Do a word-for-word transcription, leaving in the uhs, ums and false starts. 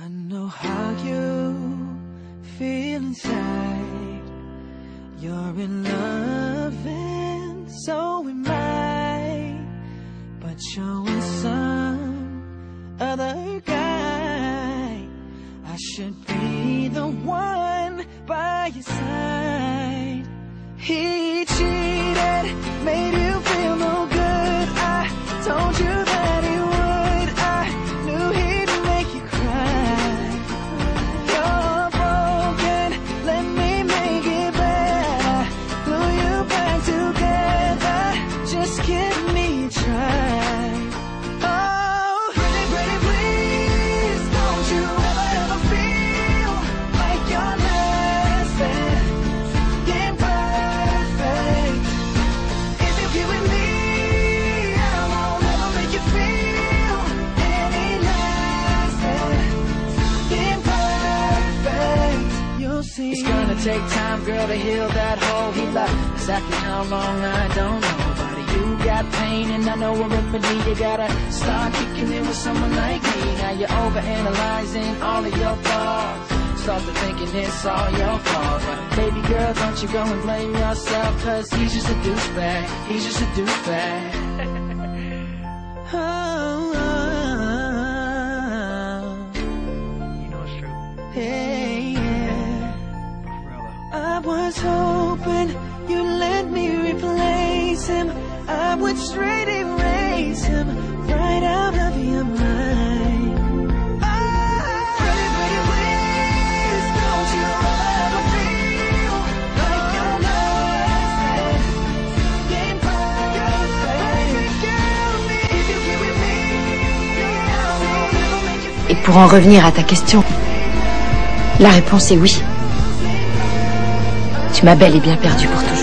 I know how you feel inside. You're in love and so am I, but you're with some other guy. I should be the one by your side. He cheated, made you feel no good. I told you that he would. It's gonna take time, girl, to heal that hole he left. Exactly how long, I don't know, but you got pain and I know a remedy. You gotta start kicking in with someone like me. Now you're overanalyzing all of your thoughts, start to thinking it's all your fault. Baby girl, don't you go and blame yourself, cause he's just a douchebag, he's just a douchebag. Oh, oh, oh. You know it's true. Hey. I was hoping you'd let me replace him. I would straight erase him right out of your mind. Et pour en revenir à ta question, la réponse est oui. Tu m'as bel et bien perdu pour toujours.